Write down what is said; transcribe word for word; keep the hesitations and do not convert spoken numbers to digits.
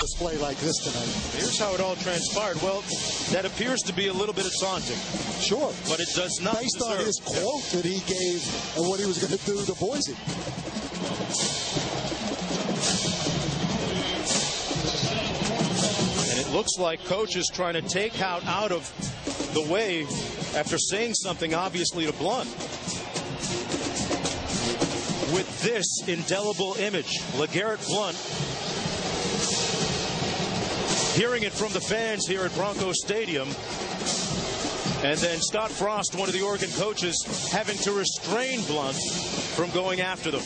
display like this tonight. Here's how it all transpired. Well, that appears to be a little bit of taunting. Sure. But it does not Based deserve. on his quote that he gave and what he was going to do to Boise. And it looks like Coach is trying to take Hout out of the way after saying something obviously to Blount. With this indelible image, LeGarrette Blount, hearing it from the fans here at Bronco Stadium, and then Scott Frost, one of the Oregon coaches, having to restrain Blount from going after them.